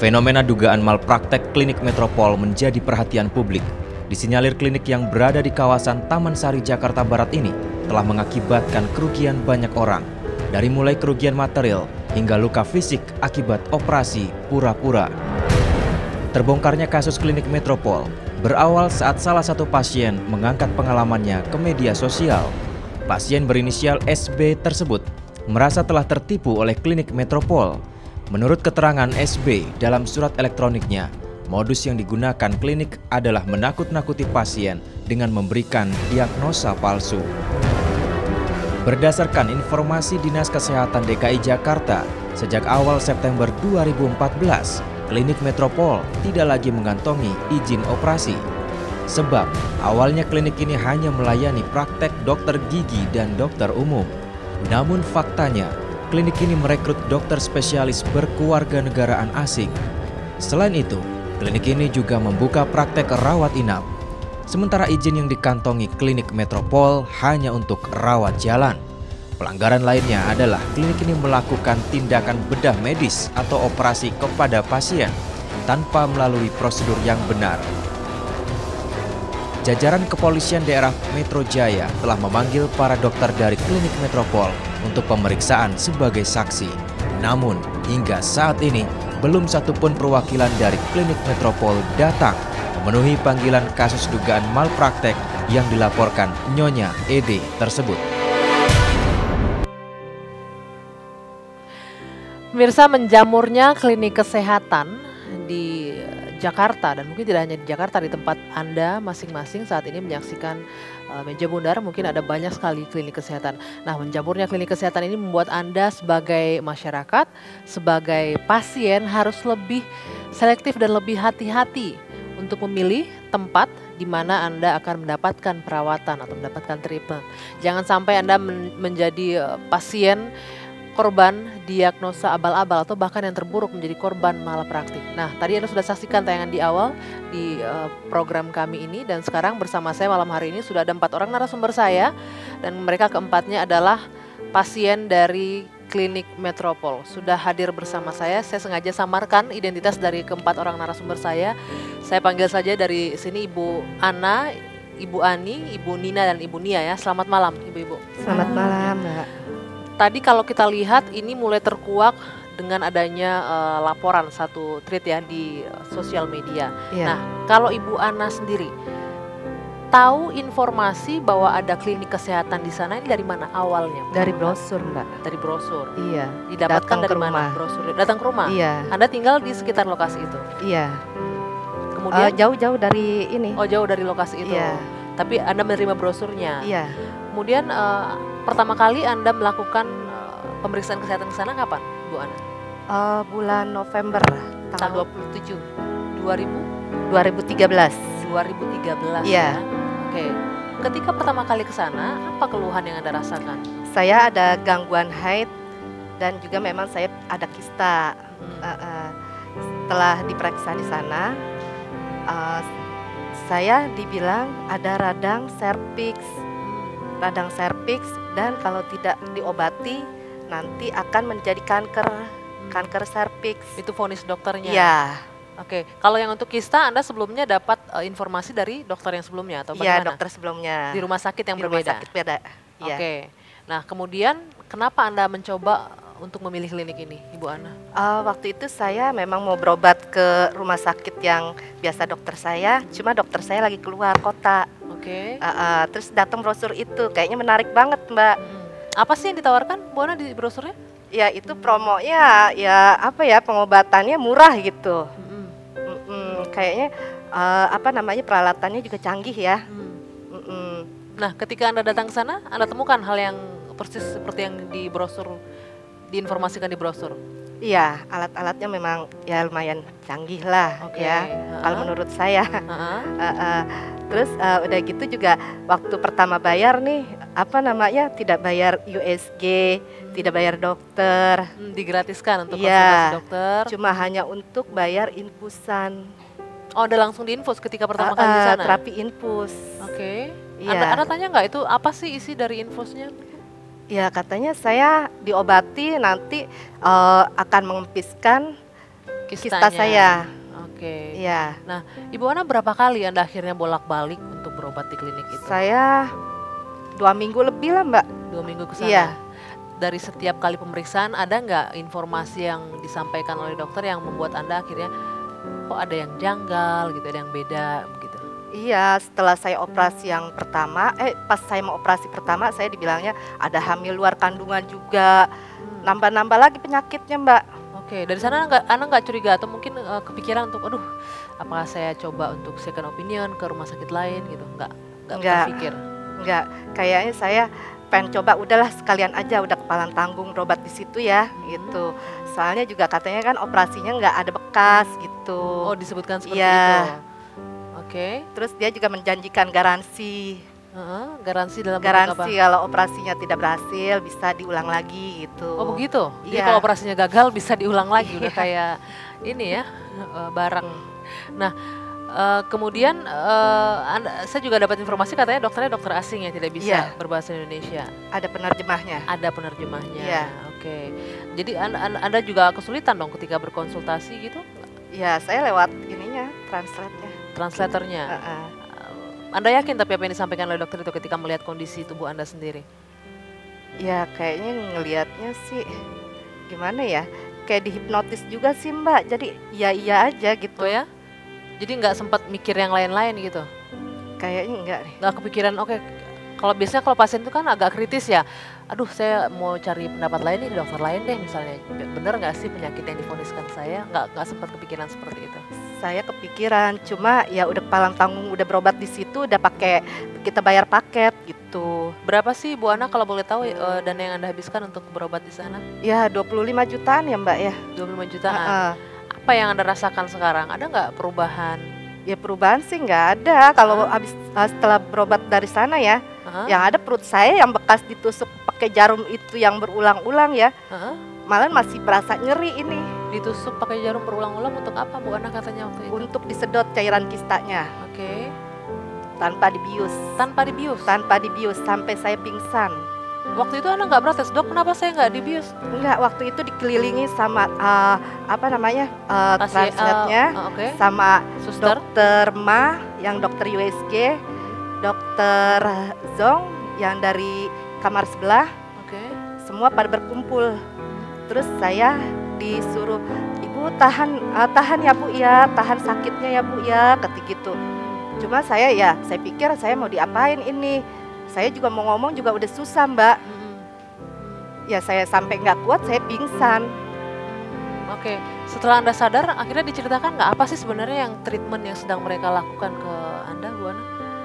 Fenomena dugaan malpraktek klinik Metropol menjadi perhatian publik. Disinyalir klinik yang berada di kawasan Taman Sari, Jakarta Barat ini telah mengakibatkan kerugian banyak orang. Dari mulai kerugian material hingga luka fisik akibat operasi pura-pura. Terbongkarnya kasus klinik Metropol berawal saat salah satu pasien mengangkat pengalamannya ke media sosial. Pasien berinisial SB tersebut merasa telah tertipu oleh klinik Metropol. Menurut keterangan SB dalam surat elektroniknya, modus yang digunakan klinik adalah menakut-nakuti pasien dengan memberikan diagnosa palsu. Berdasarkan informasi Dinas Kesehatan DKI Jakarta, sejak awal September 2014, klinik Metropol tidak lagi mengantongi izin operasi. Sebab awalnya klinik ini hanya melayani praktek dokter gigi dan dokter umum. Namun faktanya, klinik ini merekrut dokter spesialis berkewarganegaraan asing. Selain itu, klinik ini juga membuka praktek rawat inap. Sementara izin yang dikantongi klinik Metropol hanya untuk rawat jalan. Pelanggaran lainnya adalah klinik ini melakukan tindakan bedah medis atau operasi kepada pasien tanpa melalui prosedur yang benar. Jajaran kepolisian daerah Metro Jaya telah memanggil para dokter dari klinik Metropol untuk pemeriksaan sebagai saksi. Namun, hingga saat ini belum satupun perwakilan dari klinik Metropol datang memenuhi panggilan kasus dugaan malpraktek yang dilaporkan Nyonya ED tersebut. Pemirsa, menjamurnya klinik kesehatan di Jakarta, dan mungkin tidak hanya di Jakarta, di tempat Anda masing-masing saat ini menyaksikan Meja Bundar, mungkin ada banyak sekali klinik kesehatan. Nah, menjamurnya klinik kesehatan ini membuat Anda sebagai masyarakat, sebagai pasien harus lebih selektif dan lebih hati-hati untuk memilih tempat di mana Anda akan mendapatkan perawatan atau mendapatkan treatment. Jangan sampai Anda menjadi pasien korban diagnosa abal-abal atau bahkan yang terburuk menjadi korban malpraktik. Nah, tadi Anda sudah saksikan tayangan di awal di program kami ini, dan sekarang bersama saya malam hari ini sudah ada 4 orang narasumber saya, dan mereka keempatnya adalah pasien dari klinik Metropol. Sudah hadir bersama saya sengaja samarkan identitas dari keempat orang narasumber saya. Saya panggil saja dari sini Ibu Ana, Ibu Ani, Ibu Nina, dan Ibu Nia ya. Selamat malam Ibu-ibu. Selamat malam Mbak. Tadi kalau kita lihat ini mulai terkuak dengan adanya laporan satu tweet ya di sosial media. Yeah. Nah, kalau Ibu Ana sendiri tahu informasi bahwa ada klinik kesehatan di sana ini dari mana awalnya? Dari brosur Mbak. Dari brosur. Iya. Didapatkan datang dari mana brosurnya? Datang ke rumah. Iya. Anda tinggal di sekitar lokasi itu. Iya. Kemudian jauh-jauh dari ini. Oh, jauh dari lokasi itu. Iya. Tapi Anda menerima brosurnya. Iya. Kemudian pertama kali Anda melakukan pemeriksaan kesehatan ke sana kapan, Bu Ana? Bulan November tanggal 27 2013. 2013 ya. Oke. Ketika pertama kali ke sana, apa keluhan yang Anda rasakan? Saya ada gangguan haid dan juga memang saya ada kista. Setelah diperiksa di sana, saya dibilang ada radang serviks, dan kalau tidak diobati nanti akan menjadi kanker serviks. Itu vonis dokternya. Iya. Oke, kalau yang untuk kista Anda sebelumnya dapat informasi dari dokter yang sebelumnya atau bagaimana? Iya, dokter sebelumnya. Di rumah sakit yang berbeda. Rumah sakit beda. Ya. Oke. Nah, kemudian kenapa Anda mencoba untuk memilih klinik ini, Ibu Ana? Waktu itu saya memang mau berobat ke rumah sakit yang biasa dokter saya, cuma dokter saya lagi keluar kota. Oke. Terus datang brosur itu, kayaknya menarik banget Mbak. Apa sih yang ditawarkan Bu Ana di brosurnya? Ya itu promonya, ya apa ya, pengobatannya murah gitu. Kayaknya peralatannya juga canggih ya. Nah, ketika Anda datang ke sana, Anda temukan hal yang persis seperti yang di brosur, diinformasikan di brosur. Iya, alat-alatnya memang ya lumayan canggih lah. Okay. Ya, kalau menurut saya. Terus udah gitu juga waktu pertama bayar nih, tidak bayar USG, tidak bayar dokter. Digratiskan untuk konsultasi dokter. Cuma hanya untuk bayar infusan. Oh, udah langsung diinfus ketika pertama kali di sana? Terapi infus. Oke. Iya. Anda tanya nggak itu apa sih isi dari infusnya? Ya katanya saya diobati nanti akan mengempiskan kista saya. Oke. Iya. Nah, Ibu Ana berapa kali Anda akhirnya bolak-balik untuk berobat di klinik itu? Saya 2 minggu lebih lah, Mbak. 2 minggu ke sana. Iya. Dari setiap kali pemeriksaan ada nggak informasi yang disampaikan oleh dokter yang membuat Anda akhirnya kok ada yang janggal gitu, ada yang beda gitu? Iya, setelah saya operasi yang pertama, pas saya mau operasi pertama saya dibilangnya ada hamil luar kandungan juga, nambah-nambah lagi penyakitnya, Mbak. Oke, dari sana Anda nggak curiga atau mungkin kepikiran untuk aduh apakah saya coba untuk second opinion ke rumah sakit lain gitu? Nggak berpikir? Nggak, kayaknya saya pengen coba udahlah sekalian aja, udah kepalan tanggung berobat di situ ya gitu. Soalnya juga katanya kan operasinya nggak ada bekas gitu. Oh, disebutkan seperti itu. Oke. Terus dia juga menjanjikan garansi. Garansi dalam garansi kalau operasinya tidak berhasil bisa diulang lagi gitu. Oh begitu. Jadi kalau operasinya gagal bisa diulang lagi. Udah kayak ini ya barang. Nah. Kemudian saya juga dapat informasi katanya dokternya dokter asing ya, tidak bisa berbahasa Indonesia. Ada penerjemahnya. Ada penerjemahnya. Yeah. Oke. Jadi Anda juga kesulitan dong ketika berkonsultasi gitu? Ya, saya lewat ininya, translatornya. Anda yakin tapi apa yang disampaikan oleh dokter itu ketika melihat kondisi tubuh Anda sendiri? Ya, kayaknya ngelihatnya sih gimana ya? Kayak dihipnotis juga sih, Mbak. Jadi iya aja gitu. Oh ya? Jadi nggak sempat mikir yang lain-lain gitu? Kayaknya enggak nih. Nggak kepikiran, oke. Kalau biasanya kalau pasien itu kan agak kritis ya. Aduh, saya mau cari pendapat lain nih, dokter lain deh misalnya. Bener nggak sih penyakit yang divoniskan saya? Nggak sempat kepikiran seperti itu? Saya kepikiran, cuma ya udah kepalang tanggung, udah berobat di situ, udah pakai, kita bayar paket gitu. Berapa sih Bu Ana kalau boleh tahu dana yang Anda habiskan untuk berobat di sana? Ya 25 jutaan ya, Mbak ya. 25 jutaan? Apa yang Anda rasakan sekarang? Ada nggak perubahan? Ya perubahan sih nggak ada. Kalau setelah berobat dari sana ya, yang ada perut saya yang bekas ditusuk pakai jarum itu yang berulang-ulang ya, malah masih berasa nyeri ini. Ditusuk pakai jarum berulang-ulang untuk apa Bu Ana katanya waktu itu? Untuk disedot cairan kistanya. Oke. Tanpa dibius. Tanpa dibius? Tanpa dibius sampai saya pingsan. Waktu itu Anda nggak protes, dok kenapa saya nggak dibius? Enggak, waktu itu dikelilingi sama translatornya, sama Suster, dokter Ma yang dokter USG, dokter Zong yang dari kamar sebelah, semua pada berkumpul. Terus saya disuruh, ibu tahan ya Bu ya, tahan sakitnya ya Bu ya, ketik gitu. Cuma saya pikir saya mau diapain ini. Saya juga mau ngomong juga udah susah, Mbak. Ya saya sampai nggak kuat, saya pingsan. Oke, setelah Anda sadar, akhirnya diceritakan nggak apa sih sebenarnya yang treatment yang sedang mereka lakukan ke Anda, Bu Ana?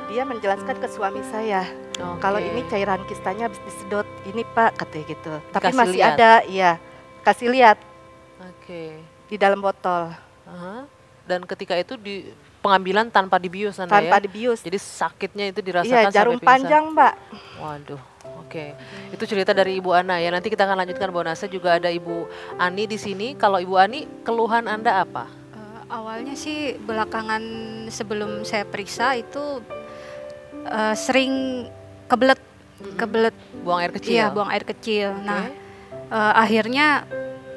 Dia menjelaskan ke suami saya, kalau ini cairan kistanya habis disedot, ini Pak katanya gitu. Tapi kasih masih lihat. Ada, iya. Kasih lihat. Oke. Di dalam botol. Dan ketika itu di pengambilan tanpa dibius Anda ya? Tanpa dibius. Jadi sakitnya itu dirasakan sampai pingsan. Iya, jarum panjang, Mbak. Waduh, oke. Itu cerita dari Ibu Ana ya. Nanti kita akan lanjutkan, Bu Ana. Saya juga ada Ibu Ani di sini. Kalau Ibu Ani, keluhan Anda apa? Awalnya sih belakangan sebelum saya periksa itu sering kebelet. Kebelet. Buang air kecil? Iya, buang air kecil. Okay. Nah, akhirnya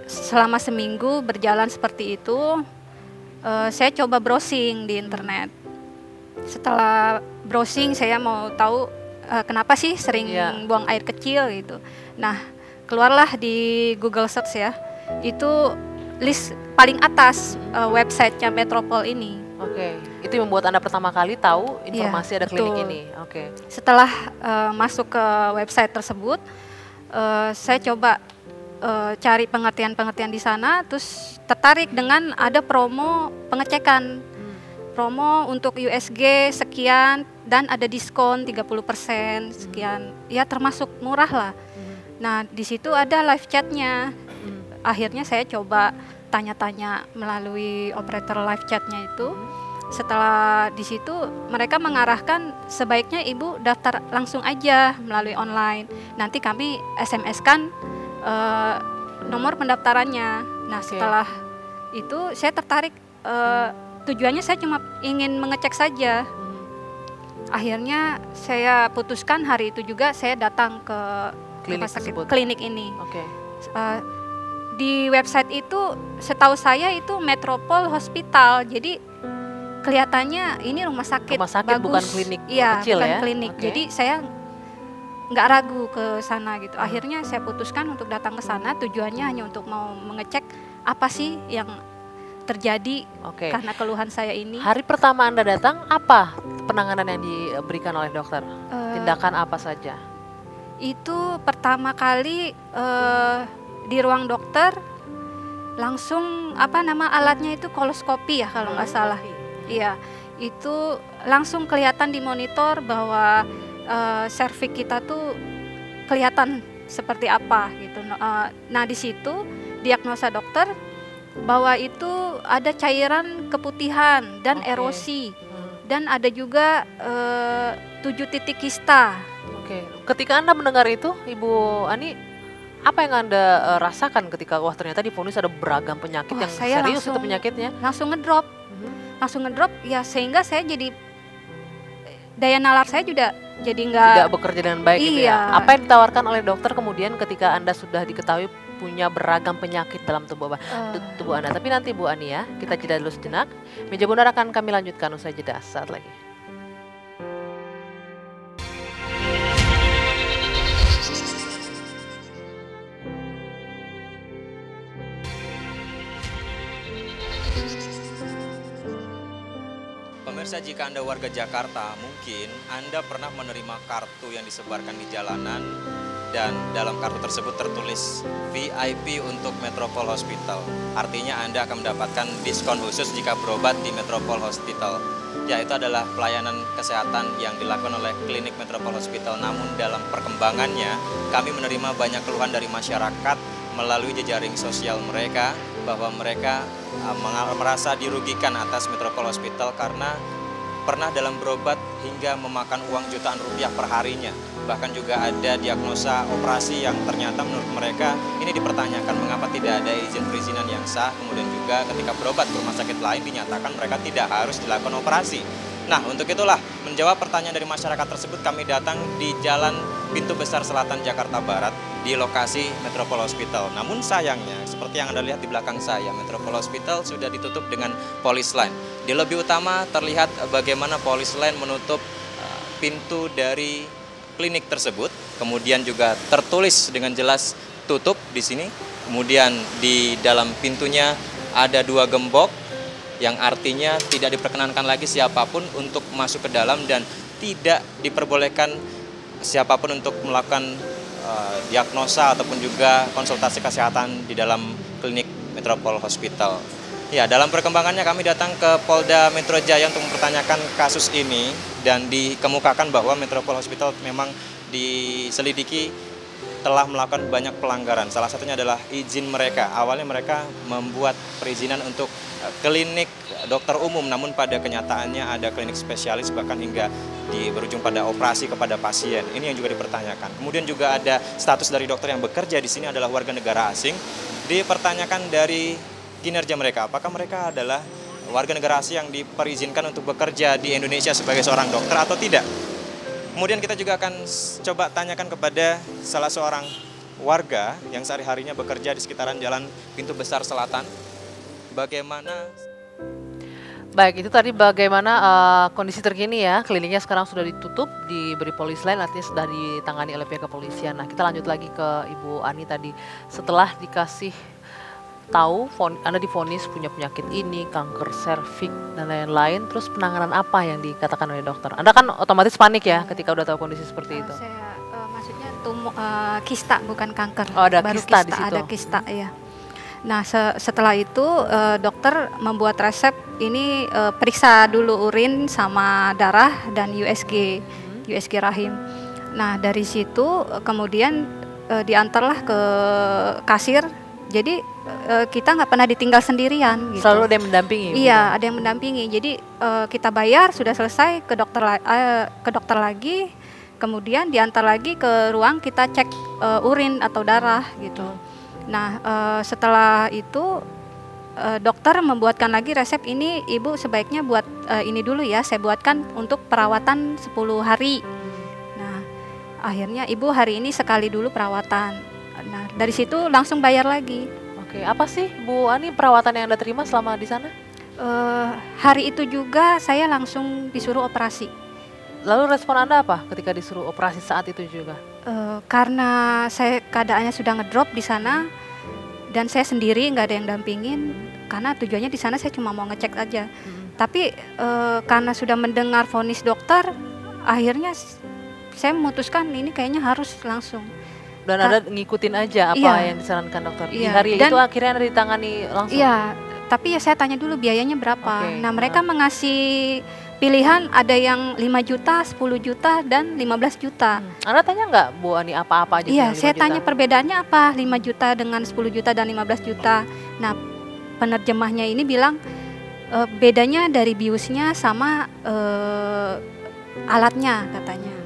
selama seminggu berjalan seperti itu, saya coba browsing di internet. Setelah browsing saya mau tahu kenapa sih sering buang air kecil gitu. Nah, keluarlah di Google search ya. Itu list paling atas websitenya Metropole ini. Oke, itu yang membuat Anda pertama kali tahu informasi ada klinik ini. Oke. Setelah masuk ke website tersebut, saya coba cari pengertian-pengertian di sana, terus tertarik dengan ada promo pengecekan, promo untuk USG sekian dan ada diskon 30% sekian, ya termasuk murah lah. Nah di situ ada live chatnya, akhirnya saya coba tanya-tanya melalui operator live chatnya itu. Setelah di situ mereka mengarahkan sebaiknya ibu daftar langsung aja melalui online, nanti kami SMS-kan nomor pendaftarannya. Nah setelah itu saya tertarik, tujuannya saya cuma ingin mengecek saja. Akhirnya saya putuskan hari itu juga saya datang ke klinik ini. Oke. di website itu setahu saya itu Metropole Hospital. Jadi kelihatannya ini rumah sakit bagus, bukan klinik ya, kecil bukan ya. Klinik. Okay. Jadi saya nggak ragu ke sana gitu. Akhirnya saya putuskan untuk datang ke sana. Tujuannya hanya untuk mau mengecek apa sih yang terjadi karena keluhan saya ini. Hari pertama Anda datang, apa penanganan yang diberikan oleh dokter? Tindakan apa saja? Itu pertama kali di ruang dokter langsung alatnya itu koloskopi ya kalau nggak salah. Iya, itu langsung kelihatan di monitor bahwa serviks kita tuh kelihatan seperti apa gitu. Nah di situ diagnosa dokter bahwa itu ada cairan keputihan dan erosi dan ada juga 7 titik kista. Oke, ketika Anda mendengar itu, Ibu Ani, apa yang Anda rasakan ketika wah ternyata divonis ada beragam penyakit yang serius itu penyakitnya? Langsung ngedrop, ya sehingga saya jadi daya nalar saya juga jadi nggak bekerja dengan baik. Iya. Gitu ya. Apa yang ditawarkan oleh dokter kemudian ketika Anda sudah diketahui punya beragam penyakit dalam tubuh Anda. Tapi nanti Bu Ani ya, kita jeda dulu sejenak. Meja Bundar akan kami lanjutkan usai jeda saat lagi. Pemirsa, jika Anda warga Jakarta, mungkin Anda pernah menerima kartu yang disebarkan di jalanan dan dalam kartu tersebut tertulis VIP untuk Metropole Hospital. Artinya Anda akan mendapatkan diskon khusus jika berobat di Metropole Hospital. Yaitu adalah pelayanan kesehatan yang dilakukan oleh Klinik Metropole Hospital. Namun dalam perkembangannya, kami menerima banyak keluhan dari masyarakat melalui jejaring sosial mereka bahwa mereka merasa dirugikan atas Metropole Hospital karena pernah dalam berobat hingga memakan uang jutaan rupiah perharinya. Bahkan juga ada diagnosa operasi yang ternyata menurut mereka ini dipertanyakan mengapa tidak ada izin perizinan yang sah. Kemudian juga ketika berobat ke rumah sakit lain dinyatakan mereka tidak harus dilakukan operasi. Nah, untuk itulah menjawab pertanyaan dari masyarakat tersebut kami datang di Jalan Pintu Besar Selatan Jakarta Barat di lokasi Metropole Hospital. Namun sayangnya seperti yang Anda lihat di belakang saya, Metropole Hospital sudah ditutup dengan polis line. Di lobi utama terlihat bagaimana polis line menutup pintu dari klinik tersebut. Kemudian juga tertulis dengan jelas tutup di sini. Kemudian di dalam pintunya ada 2 gembok yang artinya tidak diperkenankan lagi siapapun untuk masuk ke dalam dan tidak diperbolehkan siapapun untuk melakukan diagnosa ataupun juga konsultasi kesehatan di dalam klinik Metropole Hospital. Ya, dalam perkembangannya kami datang ke Polda Metro Jaya untuk mempertanyakan kasus ini dan dikemukakan bahwa Metropole Hospital memang diselidiki telah melakukan banyak pelanggaran. Salah satunya adalah izin mereka. Awalnya mereka membuat perizinan untuk klinik dokter umum, namun pada kenyataannya ada klinik spesialis bahkan hingga berujung pada operasi kepada pasien. Ini yang juga dipertanyakan. Kemudian juga ada status dari dokter yang bekerja di sini adalah warga negara asing. Dipertanyakan dari kinerja mereka. Apakah mereka adalah warga negara asing yang diperizinkan untuk bekerja di Indonesia sebagai seorang dokter atau tidak? Kemudian kita juga akan coba tanyakan kepada salah seorang warga yang sehari-harinya bekerja di sekitaran Jalan Pintu Besar Selatan. Bagaimana? Baik, itu tadi bagaimana kondisi terkini ya. Kliniknya sekarang sudah ditutup, diberi polis lain, artinya sudah ditangani oleh pihak kepolisian. Nah, kita lanjut lagi ke Ibu Ani tadi. Setelah dikasih tahu Anda divonis punya penyakit ini, kanker serviks dan lain-lain, terus penanganan apa yang dikatakan oleh dokter? Anda kan otomatis panik ya ketika udah tahu kondisi seperti itu. Saya maksudnya kista bukan kanker. Oh, ada baru kista di situ. Ada kista ya. Nah, setelah itu dokter membuat resep ini, periksa dulu urin sama darah dan USG, USG rahim. Nah, dari situ kemudian diantarlah ke kasir. Jadi kita nggak pernah ditinggal sendirian. Gitu. Selalu ada yang mendampingi. Iya, ada yang mendampingi. Jadi kita bayar sudah selesai ke dokter lagi, kemudian diantar lagi ke ruang kita cek urin atau darah gitu. Nah setelah itu dokter membuatkan lagi resep ini, Ibu sebaiknya buat ini dulu ya. Saya buatkan untuk perawatan 10 hari. Nah akhirnya Ibu hari ini sekali dulu perawatan. Nah, dari situ langsung bayar lagi. Oke, apa sih Bu Ani perawatan yang Anda terima selama di sana? Hari itu juga saya langsung disuruh operasi. Lalu respon Anda apa ketika disuruh operasi saat itu juga? Karena saya keadaannya sudah ngedrop di sana dan saya sendiri nggak ada yang dampingin, karena tujuannya di sana saya cuma mau ngecek aja. Tapi karena sudah mendengar vonis dokter, akhirnya saya memutuskan ini kayaknya harus langsung. Dan Anda ngikutin aja apa yang disarankan dokter. Di hari itu akhirnya Anda ditangani langsung? Iya, tapi ya saya tanya dulu biayanya berapa. Nah mereka mengasih pilihan, ada yang 5 juta, 10 juta, dan 15 juta. Anda tanya nggak Bu Ani apa-apa aja? Iya, saya tanya perbedaannya apa 5 juta dengan 10 juta dan 15 juta. Nah penerjemahnya ini bilang bedanya dari biusnya sama alatnya katanya.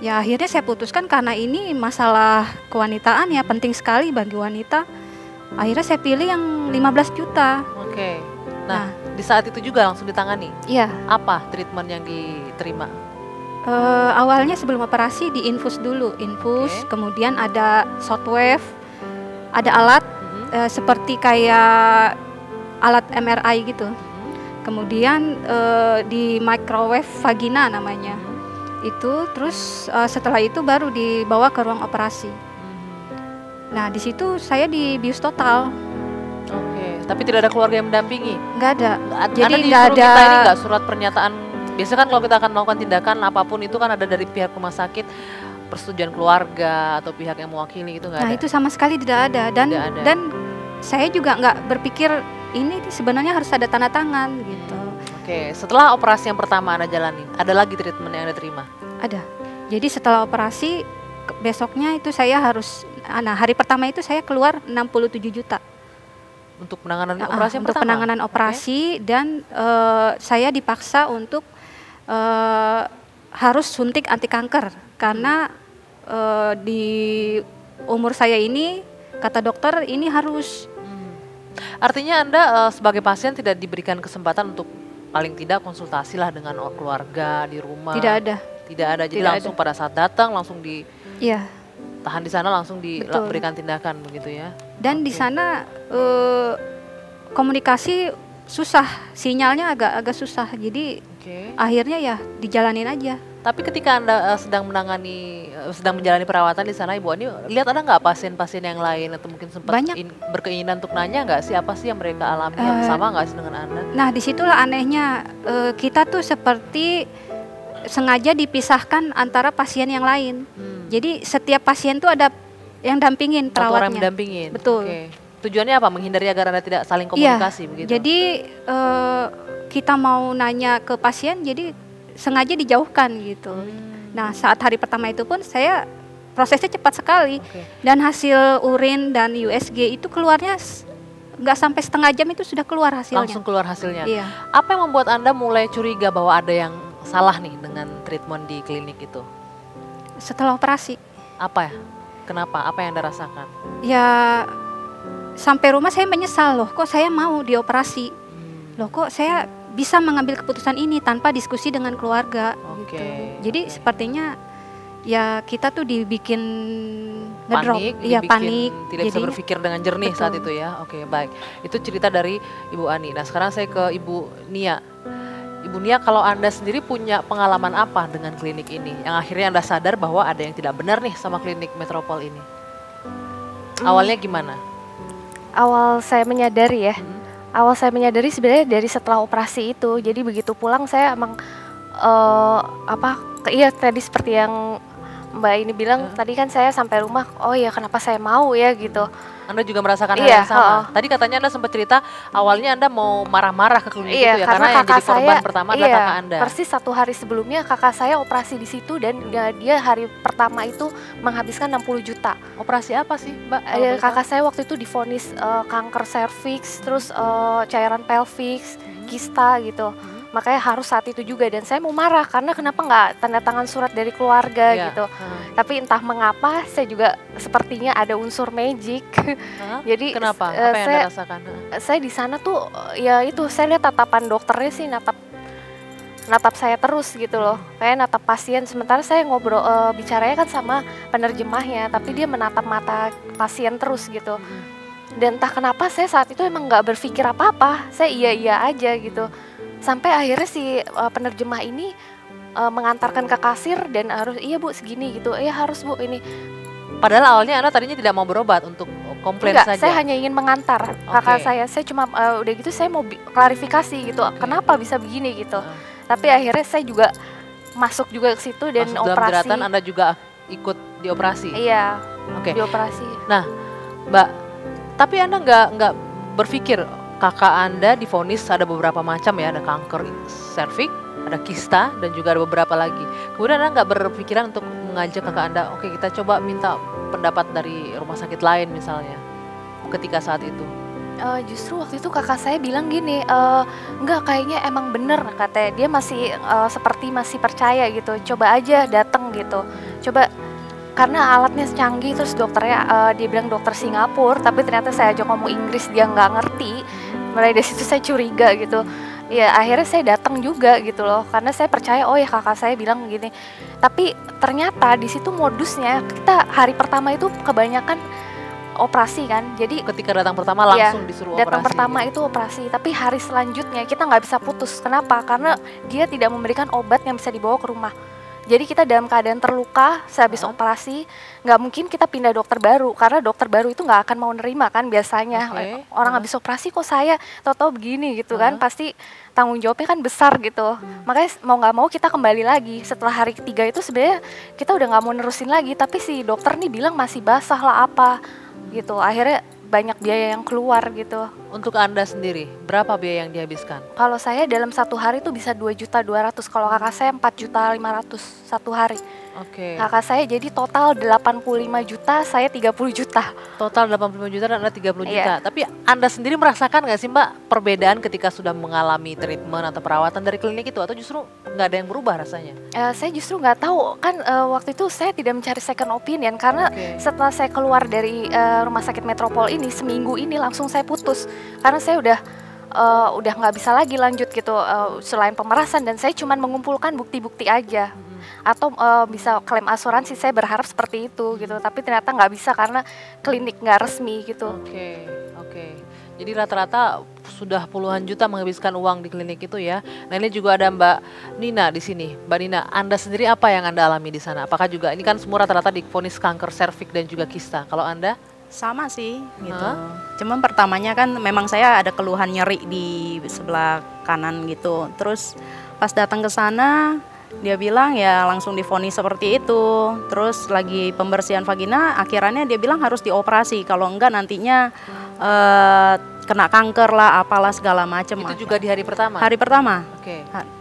Ya akhirnya saya putuskan karena ini masalah kewanitaan ya, penting sekali bagi wanita. Akhirnya saya pilih yang 15 juta. Oke. Nah, di saat itu juga langsung ditangani? Iya. Apa treatment yang diterima? Awalnya sebelum operasi diinfus dulu. Infus, kemudian ada shortwave, ada alat seperti kayak alat MRI gitu. Kemudian di microwave vagina namanya. Itu terus setelah itu baru dibawa ke ruang operasi. Nah di situ saya dibius total. Oke, tapi tidak ada keluarga yang mendampingi? Nggak ada. Jadi nggak ada. Kita ini nggak surat pernyataan. Biasanya kan kalau kita akan melakukan tindakan apapun itu kan ada dari pihak rumah sakit, persetujuan keluarga atau pihak yang mewakili itu nggak ada. Nah itu sama sekali tidak ada. Dan tidak ada. Dan saya juga nggak berpikir ini sebenarnya harus ada tanda tangan gitu. Oke, setelah operasi yang pertama Anda jalani, ada lagi treatment yang Anda terima? Ada. Jadi setelah operasi besoknya itu saya harus, nah hari pertama itu saya keluar 67 juta. Untuk penanganan operasi yang pertama? Untuk penanganan operasi dan saya dipaksa untuk harus suntik anti kanker. Karena di umur saya ini, kata dokter ini harus. Artinya Anda sebagai pasien tidak diberikan kesempatan untuk paling tidak konsultasilah dengan keluarga di rumah? Tidak ada. Tidak ada, jadi tidak langsung ada. Pada saat datang langsung di tahan di sana, langsung diberikan tindakan begitu ya? Dan di sana komunikasi susah, sinyalnya agak susah, jadi akhirnya ya dijalanin aja. Tapi ketika Anda sedang menjalani perawatan di sana, Ibu Ani lihat ada nggak pasien-pasien yang lain atau mungkin sempat berkeinginan untuk nanya nggak sih apa sih yang mereka alami yang sama nggak sih dengan Anda? Nah disitulah anehnya, kita tuh seperti sengaja dipisahkan antara pasien yang lain. Jadi setiap pasien tuh ada yang dampingin perawatnya. Satu orang mendampingin. Betul. Tujuannya apa? Menghindari agar Anda tidak saling komunikasi begitu. Jadi kita mau nanya ke pasien, jadi sengaja dijauhkan gitu. Nah saat hari pertama itu pun saya prosesnya cepat sekali dan hasil urin dan USG itu keluarnya nggak sampai setengah jam itu sudah keluar hasilnya. Langsung keluar hasilnya. Iya. Apa yang membuat Anda mulai curiga bahwa ada yang salah nih dengan treatment di klinik itu? Setelah operasi. Apa ya? Kenapa? Apa yang Anda rasakan? Ya sampai rumah saya menyesal loh, kok saya mau dioperasi, loh kok saya bisa mengambil keputusan ini tanpa diskusi dengan keluarga. Gitu. Jadi sepertinya ya kita tuh dibikin ngedrop, panik, tidak bisa berpikir dengan jernih saat itu ya. Oke, baik. Itu cerita dari Ibu Ani. Nah sekarang saya ke Ibu Nia. Ibu Nia, kalau Anda sendiri punya pengalaman apa dengan klinik ini yang akhirnya Anda sadar bahwa ada yang tidak benar nih sama klinik Metropole ini? Awalnya gimana? Awal saya menyadari ya. Awal saya menyadari sebenarnya dari setelah operasi itu. Jadi begitu pulang saya emang tadi seperti yang Mbak ini bilang tadi kan saya sampai rumah, oh ya kenapa saya mau ya gitu. Anda juga merasakan hal yang sama. Tadi katanya Anda sempat cerita awalnya Anda mau marah-marah ke klinik itu ya karena yang jadi korban pertama adalah kakak Anda. Persis satu hari sebelumnya kakak saya operasi di situ dan dia hari pertama itu menghabiskan 60 juta. Operasi apa sih, Mbak? Kakak saya waktu itu divonis kanker serviks, terus cairan pelvis, kista gitu. Makanya harus saat itu juga dan saya mau marah karena kenapa nggak tanda tangan surat dari keluarga gitu. Tapi entah mengapa saya juga sepertinya ada unsur magic. Jadi kenapa? Apa yang Anda rasakan? Saya di sana tuh ya itu saya lihat tatapan dokternya sih natap saya terus gitu loh. Kayak natap pasien sementara saya ngobrol bicaranya kan sama penerjemahnya tapi dia menatap mata pasien terus gitu. Dan entah kenapa saya saat itu emang nggak berpikir apa-apa, saya iya-iya aja gitu. Sampai akhirnya si penerjemah ini mengantarkan ke kasir dan harus, iya bu segini gitu, iya harus bu ini. Padahal awalnya Ana tadinya tidak mau berobat untuk komplain saja. Saya hanya ingin mengantar kakak saya cuma udah gitu saya mau klarifikasi gitu, kenapa bisa begini gitu. Tapi akhirnya saya juga masuk juga ke situ dan masuk operasi. Dalam jeratan Anda juga ikut dioperasi? Iya, dioperasi. Nah Mbak, tapi Anda nggak berpikir kakak Anda divonis ada beberapa macam ya, ada kanker serviks, ada kista dan juga ada beberapa lagi. Kemudian Anda nggak berpikiran untuk mengajak kakak Anda, oke kita coba minta pendapat dari rumah sakit lain misalnya ketika saat itu? Justru waktu itu kakak saya bilang gini, enggak kayaknya emang bener katanya, dia masih seperti masih percaya gitu, coba aja dateng gitu, coba karena alatnya canggih. Terus dokternya dia bilang dokter Singapura, tapi ternyata saya ajak ngomong Inggris dia nggak ngerti. Mulai dari situ saya curiga gitu. Ya akhirnya saya datang juga gitu loh, karena saya percaya oh ya kakak saya bilang gini. Tapi ternyata di situ modusnya kita hari pertama itu kebanyakan operasi kan. Jadi ketika datang pertama langsung ya, disuruh operasi. Datang pertama itu operasi, tapi hari selanjutnya kita nggak bisa putus. Kenapa? Karena dia tidak memberikan obat yang bisa dibawa ke rumah. Jadi kita dalam keadaan terluka sehabis operasi, nggak mungkin kita pindah dokter baru karena dokter baru itu nggak akan mau nerima kan biasanya. Orang habis operasi kok saya tahu-tahu begini gitu kan, pasti tanggung jawabnya kan besar gitu. Makanya mau nggak mau kita kembali lagi setelah hari ketiga itu sebenarnya kita udah nggak mau nerusin lagi, tapi si dokter nih bilang masih basah lah apa gitu. Akhirnya banyak biaya yang keluar gitu. Untuk Anda sendiri, berapa biaya yang dihabiskan? Kalau saya dalam satu hari itu bisa 2.200.000, kalau kakak saya 4.500.000 satu hari. Oke. Kakak saya jadi total 85 juta, saya 30 juta. Total 85 juta dan Anda 30 juta. Tapi Anda sendiri merasakan nggak sih Mbak perbedaan ketika sudah mengalami treatment atau perawatan dari klinik itu, atau justru nggak ada yang berubah rasanya? Saya justru nggak tahu kan, waktu itu saya tidak mencari second opinion karena setelah saya keluar dari rumah sakit Metropole ini seminggu ini langsung saya putus karena saya udah nggak bisa lagi lanjut gitu, selain pemerasan, dan saya cuma mengumpulkan bukti-bukti aja. Atau bisa klaim asuransi, saya berharap seperti itu gitu, tapi ternyata nggak bisa karena klinik nggak resmi gitu. Oke. Jadi rata-rata sudah puluhan juta menghabiskan uang di klinik itu ya. Nah ini juga ada Mbak Nina di sini. Mbak Nina, Anda sendiri apa yang Anda alami di sana? Apakah juga ini kan semua rata-rata divonis kanker serviks dan juga kista? Kalau Anda? Sama sih gitu. Cuman pertamanya kan memang saya ada keluhan nyeri di sebelah kanan gitu. Terus pas datang ke sana dia bilang ya langsung divonis seperti itu. Terus lagi pembersihan vagina akhirnya dia bilang harus dioperasi, kalau enggak nantinya kena kanker lah apalah segala macem. Itu juga di hari pertama? Hari pertama.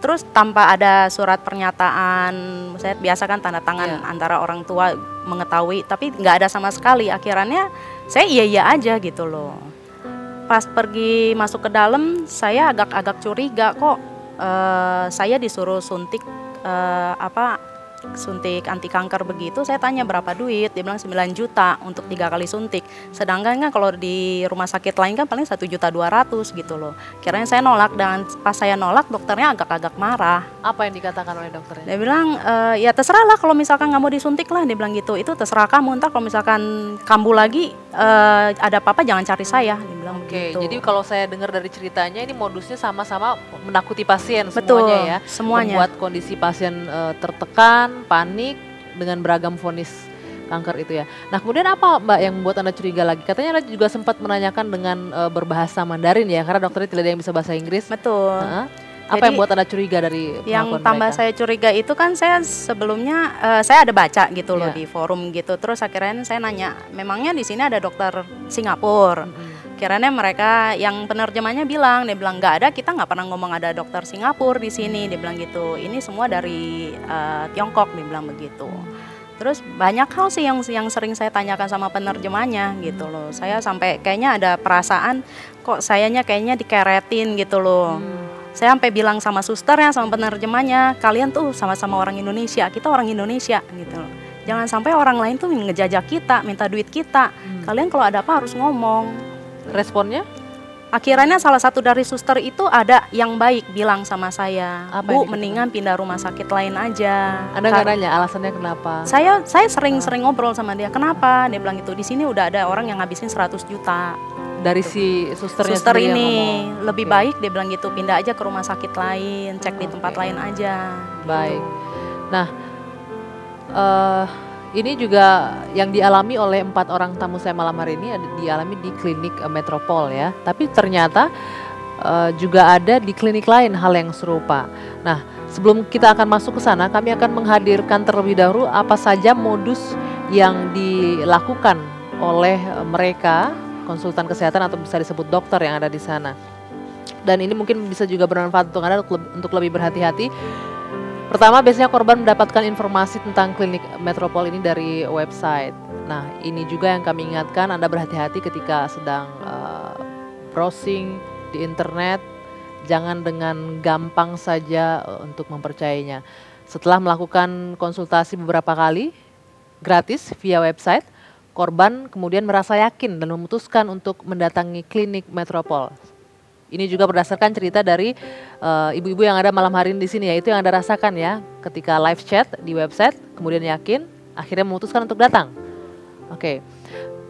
Terus tanpa ada surat pernyataan, saya biasakan tanda tangan antara orang tua mengetahui, tapi nggak ada sama sekali. Akhirnya saya iya-iya aja gitu loh. Pas pergi masuk ke dalam saya agak-agak curiga kok, saya disuruh suntik suntik anti kanker begitu. Saya tanya berapa duit, dia bilang 9 juta untuk 3 kali suntik. Sedangkan kan kalau di rumah sakit lain kan paling 1.200.000 gitu loh. Kiranya saya nolak, dan pas saya nolak dokternya agak-agak marah. Apa yang dikatakan oleh dokternya? Dia bilang ya terserah lah kalau misalkan nggak mau disuntik lah, dia bilang gitu. Itu terserah kamu, ntar kalau misalkan kambuh lagi ada apa-apa jangan cari saya, dia bilang gitu. Jadi kalau saya dengar dari ceritanya ini modusnya sama-sama menakuti pasien. Betul, semuanya ya. Semuanya. Membuat kondisi pasien tertekan, panik dengan beragam vonis kanker itu ya. Nah kemudian apa Mbak yang membuat Anda curiga lagi? Katanya Anda juga sempat menanyakan dengan berbahasa Mandarin ya, karena dokternya tidak ada yang bisa bahasa Inggris. Betul. Apa yang buat Anda curiga dari yang tambah mereka? Saya curiga itu kan saya sebelumnya saya ada baca gitu loh di forum gitu. Terus akhirnya saya nanya, memangnya di sini ada dokter Singapura? Kiranya mereka yang penerjemahnya bilang, dia bilang nggak ada, kita nggak pernah ngomong ada dokter Singapura di sini, dia bilang gitu. Ini semua dari Tiongkok, dia bilang begitu. Terus banyak hal sih yang sering saya tanyakan sama penerjemahnya gitu loh. Saya sampai kayaknya ada perasaan kok sayanya kayaknya dikeretin gitu loh. Saya sampai bilang sama susternya sama penerjemahnya, kalian tuh sama-sama orang Indonesia, kita orang Indonesia gitu loh. Jangan sampai orang lain tuh ngejajak kita, minta duit kita. Kalian kalau ada apa harus ngomong. Responnya? Akhirnya salah satu dari suster itu ada yang baik bilang sama saya, Bu mendingan pindah rumah sakit lain aja. Anda nggak nanya alasannya kenapa? Saya sering-sering ngobrol sama dia, kenapa? Dia bilang gitu, di sini udah ada orang yang ngabisin 100 juta. dari si susternya suster ini lebih baik dia bilang gitu, pindah aja ke rumah sakit lain, cek di tempat lain aja. Baik. Nah, ini juga yang dialami oleh 4 orang tamu saya malam hari ini dialami di klinik Metropole ya. Tapi ternyata juga ada di klinik lain hal yang serupa. Nah, sebelum kita akan masuk ke sana, kami akan menghadirkan terlebih dahulu apa saja modus yang dilakukan oleh mereka, konsultan kesehatan atau bisa disebut dokter yang ada di sana. Dan ini mungkin bisa juga bermanfaat untuk Anda untuk lebih berhati-hati. Pertama, biasanya korban mendapatkan informasi tentang klinik Metropole ini dari website. Nah, ini juga yang kami ingatkan, Anda berhati-hati ketika sedang browsing di internet, jangan dengan gampang saja untuk mempercayainya. Setelah melakukan konsultasi beberapa kali gratis via website, korban kemudian merasa yakin dan memutuskan untuk mendatangi klinik Metropole. Ini juga berdasarkan cerita dari ibu-ibu yang ada malam hari ini di sini, yaitu yang Anda rasakan ya, ketika live chat di website, kemudian yakin, akhirnya memutuskan untuk datang. Oke,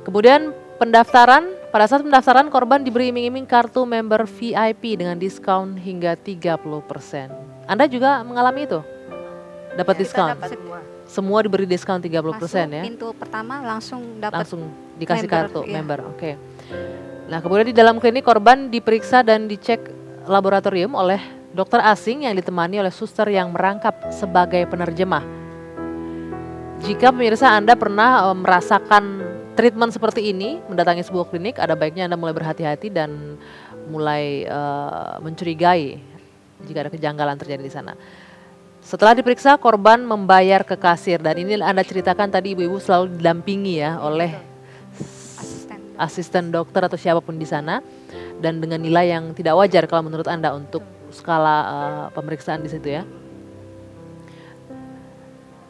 kemudian pendaftaran, pada saat pendaftaran korban diberi iming-iming kartu member VIP dengan diskon hingga 30%. Anda juga mengalami itu? Dapat ya, diskon? Semua diberi diskon 30% ya. Pintu pertama langsung dapat. Langsung dikasih member, kartu iya. Member. Oke. Okay. Nah, kemudian di dalam klinik korban diperiksa dan dicek laboratorium oleh dokter asing yang ditemani oleh suster yang merangkap sebagai penerjemah. Jika pemirsa Anda pernah merasakan treatment seperti ini, mendatangi sebuah klinik, ada baiknya Anda mulai berhati-hati dan mulai mencurigai jika ada kejanggalan terjadi di sana. Setelah diperiksa, korban membayar ke kasir, dan ini Anda ceritakan tadi ibu-ibu selalu didampingi ya oleh asisten dokter atau siapapun di sana, dan dengan nilai yang tidak wajar kalau menurut Anda untuk skala pemeriksaan di situ ya.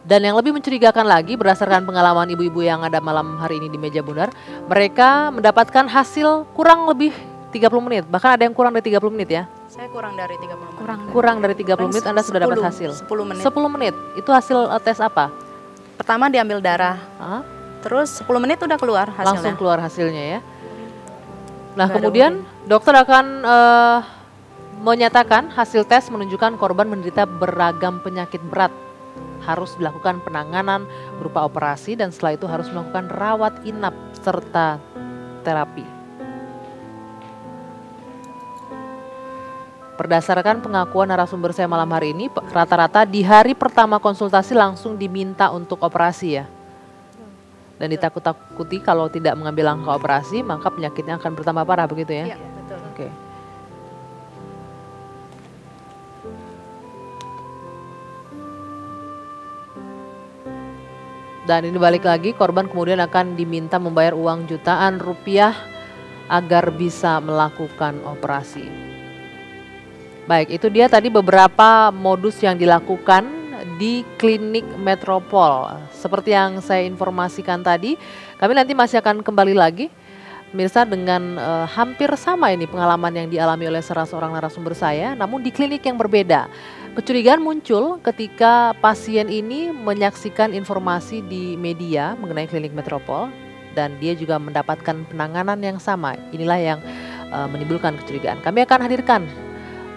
Dan yang lebih mencurigakan lagi berdasarkan pengalaman ibu-ibu yang ada malam hari ini di Meja Bundar, mereka mendapatkan hasil kurang lebih 30 menit, bahkan ada yang kurang dari 30 menit ya. Saya kurang dari 30 menit. Kurang dari 30 menit Anda sudah dapat hasil. 10 menit. 10 menit. Itu hasil tes apa? Pertama diambil darah. Hah? Terus 10 menit udah keluar hasilnya. Langsung keluar hasilnya ya. Nah, kemudian dokter akan menyatakan hasil tes menunjukkan korban menderita beragam penyakit berat. Harus dilakukan penanganan berupa operasi dan setelah itu harus melakukan rawat inap serta terapi. Berdasarkan pengakuan narasumber saya malam hari ini, rata-rata di hari pertama konsultasi langsung diminta untuk operasi ya. Dan ditakut-takuti kalau tidak mengambil langkah operasi, maka penyakitnya akan bertambah parah begitu ya? Iya, betul. Oke. Dan ini balik lagi, korban kemudian akan diminta membayar uang jutaan rupiah agar bisa melakukan operasi. Baik, itu dia tadi beberapa modus yang dilakukan di klinik Metropole. Seperti yang saya informasikan tadi, kami nanti masih akan kembali lagi. Pemirsa, dengan hampir sama ini pengalaman yang dialami oleh salah seorang narasumber saya, namun di klinik yang berbeda. Kecurigaan muncul ketika pasien ini menyaksikan informasi di media mengenai klinik Metropole dan dia juga mendapatkan penanganan yang sama. Inilah yang menimbulkan kecurigaan. Kami akan hadirkan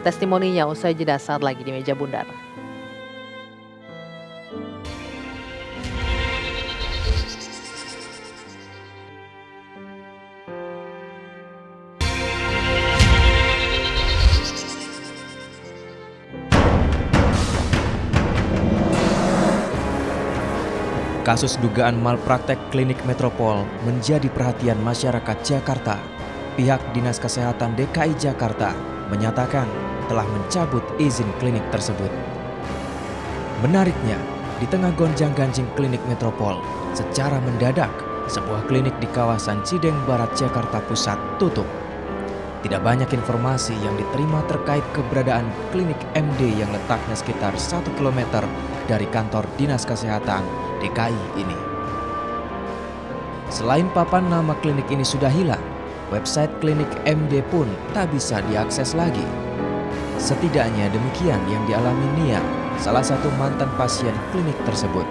testimoninya usai jeda saat lagi di Meja Bundar. Kasus dugaan malpraktek klinik Metropole menjadi perhatian masyarakat Jakarta. Pihak Dinas Kesehatan DKI Jakarta menyatakan telah mencabut izin klinik tersebut. Menariknya, di tengah gonjang-ganjing klinik Metropole, secara mendadak sebuah klinik di kawasan Cideng Barat, Jakarta Pusat tutup. Tidak banyak informasi yang diterima terkait keberadaan klinik MD yang letaknya sekitar 1 km dari kantor Dinas Kesehatan DKI ini. Selain papan nama klinik ini sudah hilang, website klinik MD pun tak bisa diakses lagi. Setidaknya demikian yang dialami Nia, salah satu mantan pasien klinik tersebut.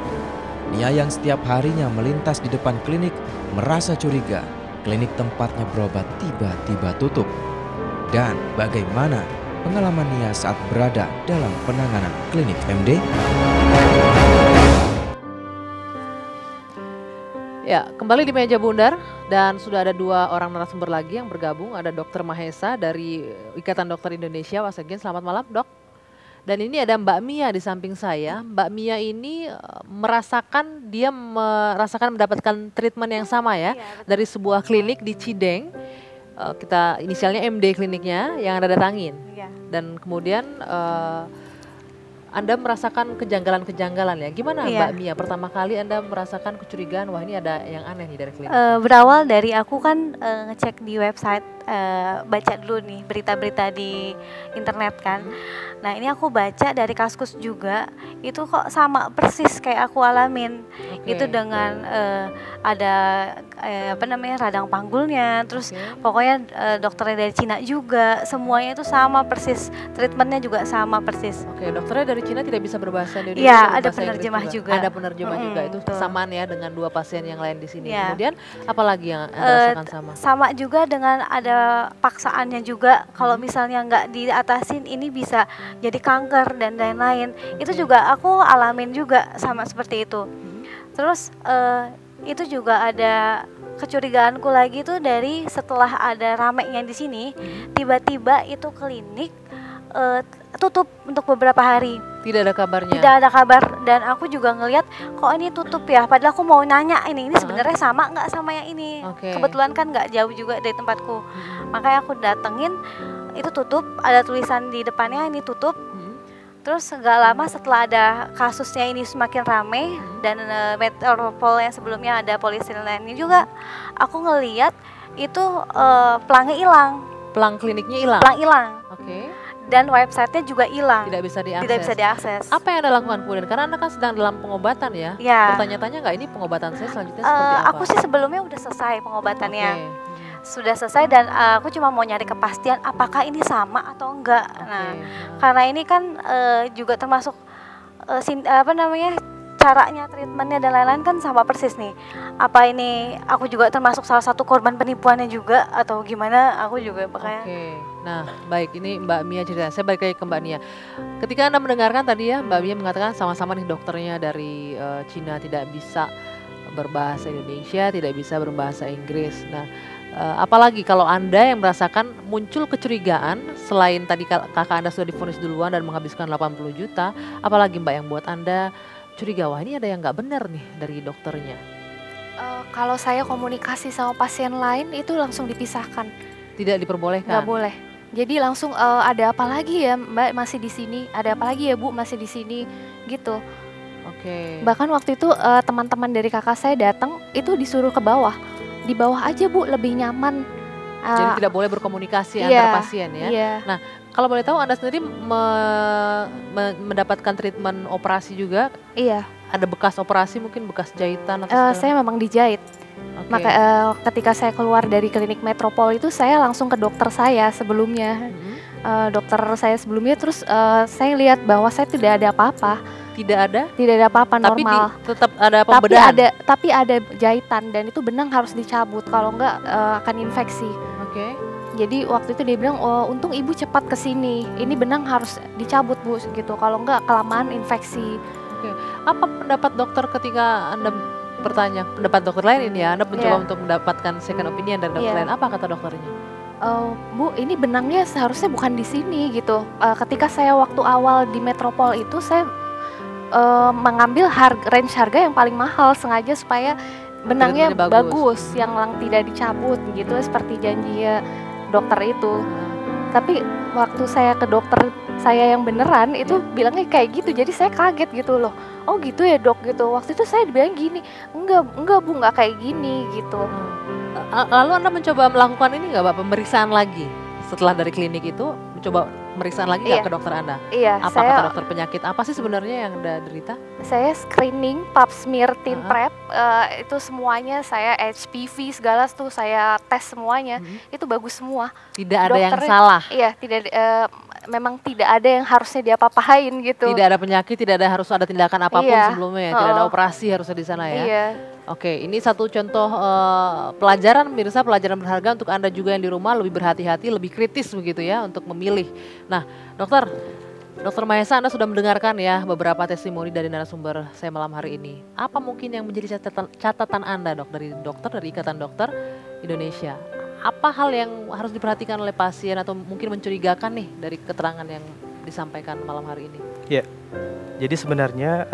Nia yang setiap harinya melintas di depan klinik merasa curiga klinik tempatnya berobat tiba-tiba tutup? Dan bagaimana pengalaman Nia saat berada dalam penanganan klinik MD? Ya, kembali di Meja Bundar dan sudah ada dua orang narasumber lagi yang bergabung. Ada Dr. Mahesa dari Ikatan Dokter Indonesia, Wassekjen. Selamat malam, Dok. Dan ini ada Mbak Mia di samping saya. Mbak Mia ini merasakan mendapatkan treatment yang sama ya, dari sebuah klinik di Cideng. Kita inisialnya MD kliniknya yang Anda datangin. Dan kemudian Anda merasakan kejanggalan ya. Gimana Mbak Mia pertama kali Anda merasakan kecurigaan, wah ini ada yang aneh nih dari klinik? Berawal dari aku kan ngecek di website, baca dulu nih berita-berita di internet kan. Nah ini aku baca dari Kaskus juga, itu kok sama persis kayak aku alamin. Itu dengan ada radang panggulnya, terus pokoknya dokternya dari Cina juga, semuanya itu sama persis, treatmentnya juga sama persis. Dokternya dari Cina tidak bisa berbahasa Indonesia. Iya, ada penerjemah juga. Ada penerjemah juga, itu kesamaan ya dengan dua pasien yang lain di sini. Kemudian apalagi yang rasakan sama? Sama juga dengan ada paksaannya juga. Kalau misalnya nggak diatasin ini bisa jadi kanker dan lain-lain. Itu juga aku alamin juga sama seperti itu. Terus itu juga ada kecurigaanku lagi itu dari setelah ada ramainya di sini, tiba-tiba itu klinik tutup untuk beberapa hari. Tidak ada kabarnya. Tidak ada kabar, dan aku juga ngelihat kok ini tutup ya. Padahal aku mau nanya ini sebenarnya sama nggak sama yang ini. Kebetulan kan nggak jauh juga dari tempatku, makanya aku datengin itu tutup. Ada tulisan di depannya ini tutup. Terus nggak lama setelah ada kasusnya ini semakin ramai dan Metropole yang sebelumnya ada polisi lainnya juga, aku ngelihat itu pelangnya hilang. Pelang kliniknya hilang. Pelang hilang. Dan websitenya juga hilang, tidak bisa diakses. Apa yang Anda lakukan kemudian? Karena Anda kan sedang dalam pengobatan ya. Bertanya-tanya nggak ini pengobatan saya selanjutnya seperti apa? Aku sih sebelumnya udah selesai pengobatannya, sudah selesai, dan aku cuma mau nyari kepastian apakah ini sama atau enggak. Nah, karena ini kan juga termasuk caranya, treatmentnya dan lain-lain kan sama persis nih. Apa ini aku juga termasuk salah satu korban penipuannya juga atau gimana, aku juga makanya. Nah baik, ini Mbak Mia cerita. Saya balik lagi ke Mbak Mia. Ketika Anda mendengarkan tadi ya, Mbak Mia mengatakan sama-sama nih dokternya dari Cina, tidak bisa berbahasa Indonesia, tidak bisa berbahasa Inggris. Nah apalagi kalau Anda yang merasakan muncul kecurigaan, selain tadi kakak Anda sudah divonis duluan dan menghabiskan 80 juta, apalagi Mbak yang buat Anda curiga, wah ini ada yang nggak benar nih dari dokternya? Kalau saya komunikasi sama pasien lain itu langsung dipisahkan. Tidak diperbolehkan? Nggak boleh. Jadi langsung ada apa lagi ya Mbak masih di sini? Ada apa lagi ya Bu masih di sini? Gitu. Bahkan waktu itu teman-teman dari kakak saya datang itu disuruh ke bawah. Di bawah aja Bu, lebih nyaman. Jadi tidak boleh berkomunikasi antar pasien ya? Nah, kalau boleh tahu Anda sendiri mendapatkan treatment operasi juga? Iya. Ada bekas operasi mungkin, bekas jahitan? Atau saya memang dijahit. Maka ketika saya keluar dari klinik Metropole itu saya langsung ke dokter saya sebelumnya. Dokter saya sebelumnya, terus saya lihat bahwa saya tidak ada apa-apa. Tidak ada apa-apa, normal. Tapi tetap ada pembedahan. Tapi ada jahitan, dan itu benang harus dicabut, kalau enggak akan infeksi. Jadi waktu itu dia bilang, oh untung ibu cepat kesini, ini benang harus dicabut Bu, gitu. Kalau enggak kelamaan infeksi. Apa pendapat dokter ketika Anda bertanya, pendapat dokter lain ini ya, Anda mencoba untuk mendapatkan second opinion dari dokter lain, apa kata dokternya? Bu, ini benangnya seharusnya bukan di sini gitu. Ketika saya waktu awal di Metropol itu, saya mengambil range harga yang paling mahal sengaja supaya benangnya bagus, yang tidak dicabut gitu, seperti janji dokter itu. Tapi waktu saya ke dokter saya yang beneran itu bilangnya kayak gitu, jadi saya kaget gitu loh. Oh gitu ya dok gitu. Waktu itu saya dibilang gini, enggak Bu, enggak kayak gini gitu. Lalu Anda mencoba melakukan ini nggak Pak, pemeriksaan lagi setelah dari klinik itu, mencoba pemeriksaan lagi nggak ke dokter Anda? Apa kata dokter penyakit? Apa sih sebenarnya yang Anda derita? Saya screening, pap smear, tin prep, itu semuanya saya HPV segala tuh saya tes semuanya, itu bagus semua. Tidak ada dokter yang salah? Iya, memang tidak ada yang harusnya diapa-apain gitu. Tidak ada penyakit, tidak ada harus ada tindakan apapun sebelumnya, tidak ada operasi harusnya di sana ya. Oke, ini satu contoh pelajaran pemirsa, pelajaran berharga untuk Anda juga yang di rumah lebih berhati-hati, lebih kritis begitu ya untuk memilih. Nah, Dokter Mahesa, Anda sudah mendengarkan ya beberapa testimoni dari narasumber saya malam hari ini. Apa mungkin yang menjadi catatan Anda, Dok, dari Ikatan Dokter Indonesia? Apa hal yang harus diperhatikan oleh pasien atau mungkin mencurigakan nih dari keterangan yang disampaikan malam hari ini? Ya, jadi sebenarnya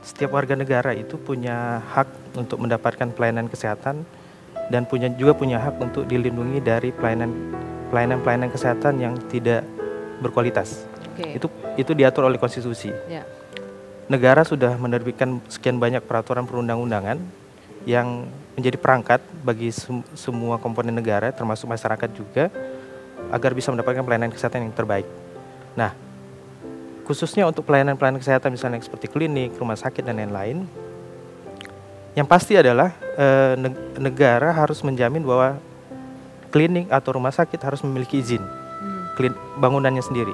setiap warga negara itu punya hak untuk mendapatkan pelayanan kesehatan dan juga punya hak untuk dilindungi dari pelayanan kesehatan yang tidak berkualitas. Okay. Itu diatur oleh konstitusi. Yeah. Negara sudah menerbitkan sekian banyak peraturan perundang-undangan yang menjadi perangkat bagi semua komponen negara termasuk masyarakat juga agar bisa mendapatkan pelayanan kesehatan yang terbaik. Nah, khususnya untuk pelayanan kesehatan misalnya seperti klinik, rumah sakit dan lain-lain, yang pasti adalah negara harus menjamin bahwa klinik atau rumah sakit harus memiliki izin bangunannya sendiri.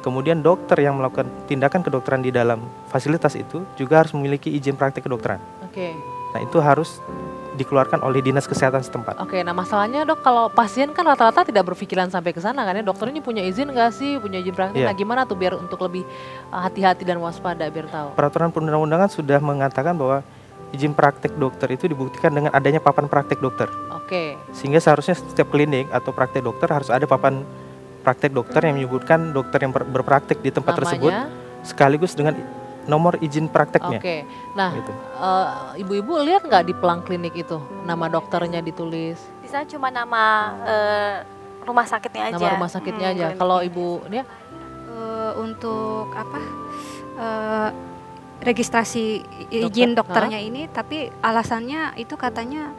Kemudian dokter yang melakukan tindakan kedokteran di dalam fasilitas itu juga harus memiliki izin praktik kedokteran. Oke. Nah, itu harus dikeluarkan oleh Dinas Kesehatan setempat. Oke, nah masalahnya Dok, kalau pasien kan rata-rata tidak berpikiran sampai ke sana kan ya, dokter ini punya izin nggak sih, punya izin praktik, yeah. Nah gimana tuh biar untuk lebih hati-hati dan waspada biar tahu? Peraturan perundang-undangan sudah mengatakan bahwa izin praktik dokter itu dibuktikan dengan adanya papan praktik dokter. Oke. Sehingga seharusnya setiap klinik atau praktik dokter harus ada papan praktik dokter yang menyebutkan dokter yang berpraktik di tempat tersebut sekaligus dengan nomor izin prakteknya. Oke, nah gitu. Ibu-ibu lihat nggak di pelang klinik itu nama dokternya ditulis? Bisa cuma nama rumah sakitnya aja. Nama rumah sakitnya aja. Kalau ibu ini untuk apa registrasi izin dokternya ini, tapi alasannya itu katanya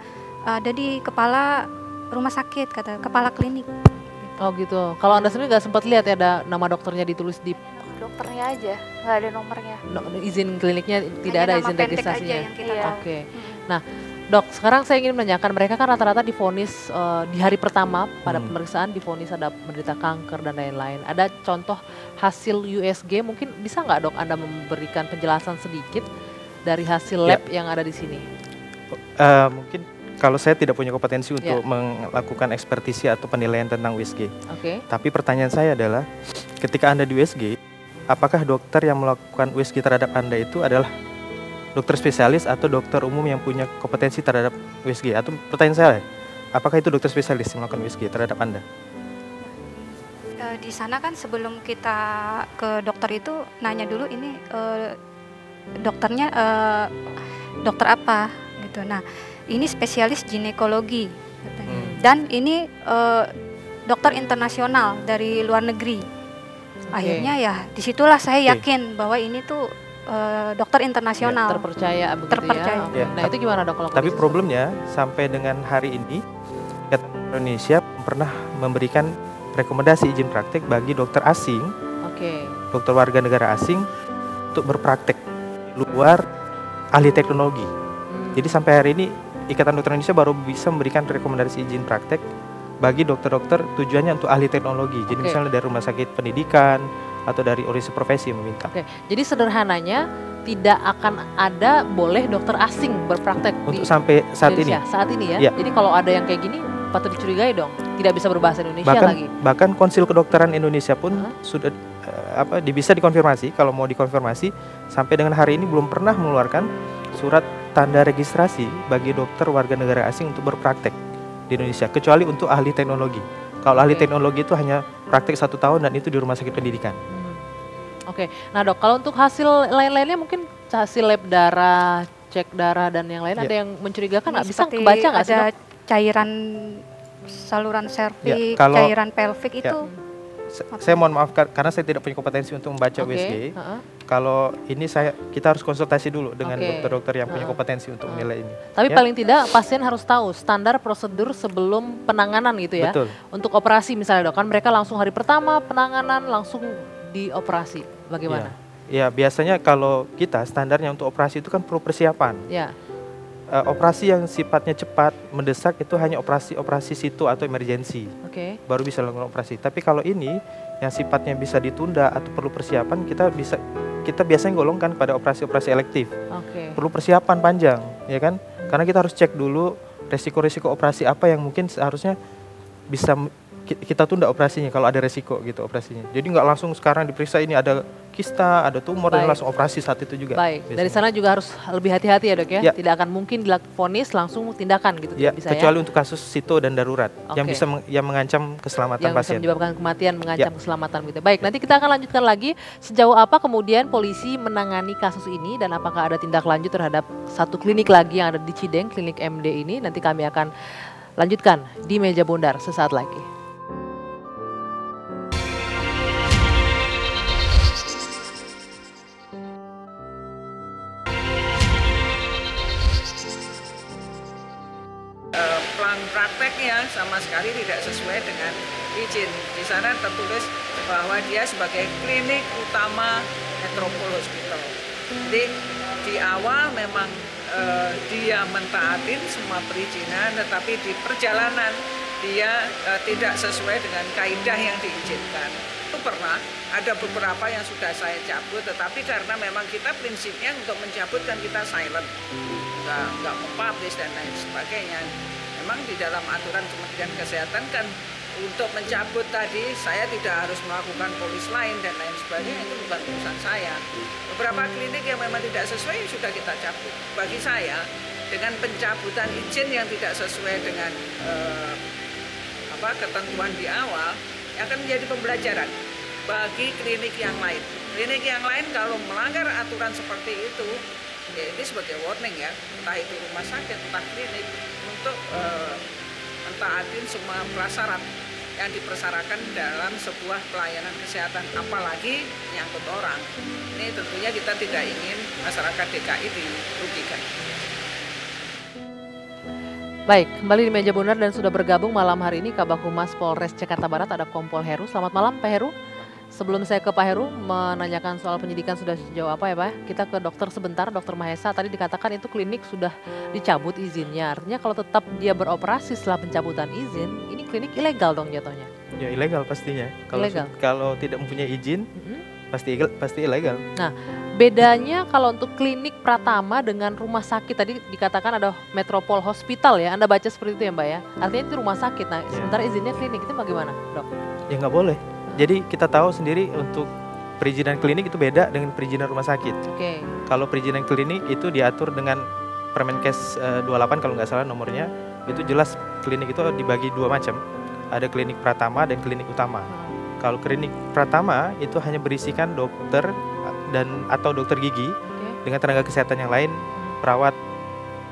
ada di kepala rumah sakit, kata kepala klinik. Oh gitu. Kalau Anda sendiri nggak sempat lihat ya ada nama dokternya ditulis di dokternya aja, nggak ada nomornya. Izin kliniknya tidak ada, izin registrasinya. Oke. Nah, Dok, sekarang saya ingin menanyakan, mereka kan rata-rata divonis di hari pertama pada pemeriksaan divonis ada menderita kanker dan lain-lain. Ada contoh hasil USG, mungkin bisa nggak Dok Anda memberikan penjelasan sedikit dari hasil lab yang ada di sini? Mungkin kalau saya tidak punya kompetensi untuk melakukan ekspertisi atau penilaian tentang USG. Oke. Tapi pertanyaan saya adalah, ketika Anda di USG, apakah dokter yang melakukan USG terhadap Anda itu adalah dokter spesialis atau dokter umum yang punya kompetensi terhadap USG? Atau pertanyaan saya, apakah itu dokter spesialis yang melakukan USG terhadap Anda? Di sana kan sebelum kita ke dokter itu nanya dulu ini dokternya dokter apa gitu. Nah, ini spesialis ginekologi katanya. Dan ini dokter internasional dari luar negeri. Akhirnya ya disitulah saya yakin bahwa ini tuh dokter internasional. Ya, terpercaya. Ya. Nah itu gimana Dok? Kalau tapi problemnya sampai dengan hari ini Indonesia pernah memberikan rekomendasi izin praktik bagi dokter asing, dokter warga negara asing untuk berpraktek luar ahli teknologi. Jadi sampai hari ini Ikatan Dokter Indonesia baru bisa memberikan rekomendasi izin praktek bagi dokter-dokter tujuannya untuk ahli teknologi. Jadi misalnya dari rumah sakit pendidikan atau dari organisasi profesi meminta. Oke. Jadi sederhananya tidak akan ada boleh dokter asing berpraktek untuk sampai saat Indonesia. Ini. Saat ini ya. Jadi kalau ada yang kayak gini patut dicurigai dong. Tidak bisa berbahasa Indonesia lagi. Bahkan Konsil Kedokteran Indonesia pun sudah bisa dikonfirmasi, kalau mau dikonfirmasi sampai dengan hari ini belum pernah mengeluarkan surat tanda registrasi bagi dokter warga negara asing untuk berpraktek di Indonesia, kecuali untuk ahli teknologi. Kalau ahli teknologi itu hanya praktik 1 tahun dan itu di rumah sakit pendidikan. Oke, nah Dok, kalau untuk hasil lain-lainnya mungkin hasil lab darah, cek darah dan yang lain ada yang mencurigakan nggak? Bisa kebaca nggak sih Dok? Cairan saluran serviks, cairan pelvik itu. Saya mohon maaf karena saya tidak punya kompetensi untuk membaca USG. Kalau ini kita harus konsultasi dulu dengan dokter-dokter yang punya kompetensi untuk menilai ini. Tapi paling tidak pasien harus tahu standar prosedur sebelum penanganan gitu ya. Betul. Untuk operasi misalnya Dok, kan mereka langsung hari pertama penanganan langsung dioperasi. Bagaimana? Ya biasanya kalau kita standarnya untuk operasi itu kan perlu persiapan. Ya. Operasi yang sifatnya cepat, mendesak itu hanya operasi situ atau emergensi. Baru bisa lakukan operasi. Tapi kalau ini yang sifatnya bisa ditunda atau perlu persiapan, kita biasanya golongkan pada operasi-operasi elektif. Perlu persiapan panjang, ya kan? Karena kita harus cek dulu resiko-resiko operasi apa yang mungkin seharusnya bisa kita tunda operasinya kalau ada resiko gitu operasinya. Jadi nggak langsung sekarang diperiksa ini ada kista, ada tumor, dan langsung operasi saat itu juga. Baik, biasanya. Dari sana juga harus lebih hati-hati ya dok ya? Ya. Tidak akan mungkin dilakukan vonis langsung tindakan gitu. Ya, bisa, kecuali ya? Untuk kasus sito dan darurat yang bisa yang mengancam keselamatan yang pasien. Yang bisa menyebabkan kematian, mengancam keselamatan gitu. Baik, nanti kita akan lanjutkan lagi sejauh apa kemudian polisi menangani kasus ini dan apakah ada tindak lanjut terhadap satu klinik lagi yang ada di Cideng, Klinik MD ini. Nanti kami akan lanjutkan di Meja Bundar sesaat lagi. Prakteknya sama sekali tidak sesuai dengan izin. Di sana tertulis bahwa dia sebagai klinik utama Metropole Hospital. Jadi di awal memang dia mentaatin semua perizinan, tetapi di perjalanan dia tidak sesuai dengan kaidah yang diizinkan. Itu pernah ada beberapa yang sudah saya cabut, tetapi karena memang kita prinsipnya untuk mencabutkan kita silent, nggak mempublish dan lain sebagainya. Memang di dalam aturan Kementerian Kesehatan kan untuk mencabut tadi saya tidak harus melakukan polis lain dan lain sebagainya, itu bukan urusan saya. Beberapa klinik yang memang tidak sesuai sudah kita cabut. Bagi saya dengan pencabutan izin yang tidak sesuai dengan ketentuan di awal akan menjadi pembelajaran bagi klinik yang lain. Klinik yang lain kalau melanggar aturan seperti itu, ya ini sebagai warning ya, entah itu rumah sakit, entah klinik, untuk mentaatin semua prasarat yang dipersyaratkan dalam sebuah pelayanan kesehatan, apalagi menyangkut orang. Ini tentunya kita tidak ingin masyarakat DKI dirugikan. Baik, kembali di Meja Bundar dan sudah bergabung malam hari ini Kabag Humas Polres Jakarta Barat ada Kompol Heru. Selamat malam Pak Heru. Sebelum saya ke Pak Heru menanyakan soal penyidikan sudah sejauh apa ya Pak, kita ke dokter sebentar, Dokter Mahesa. Tadi dikatakan itu klinik sudah dicabut izinnya, artinya kalau tetap dia beroperasi setelah pencabutan izin, ini klinik ilegal dong jatuhnya? Ya ilegal pastinya, kalau tidak mempunyai izin pasti ilegal. Nah bedanya kalau untuk klinik Pratama dengan rumah sakit, tadi dikatakan ada Metropole Hospital ya, Anda baca seperti itu ya Mbak ya, artinya itu rumah sakit, nah sementara izinnya klinik, itu bagaimana dok? Ya nggak boleh. Jadi kita tahu sendiri untuk perizinan klinik itu beda dengan perizinan rumah sakit. Okay. Kalau perizinan klinik itu diatur dengan Permenkes 28 kalau nggak salah nomornya, itu jelas klinik itu dibagi dua macam. Ada klinik Pratama dan klinik utama. Kalau klinik Pratama itu hanya berisikan dokter dan atau dokter gigi dengan tenaga kesehatan yang lain, perawat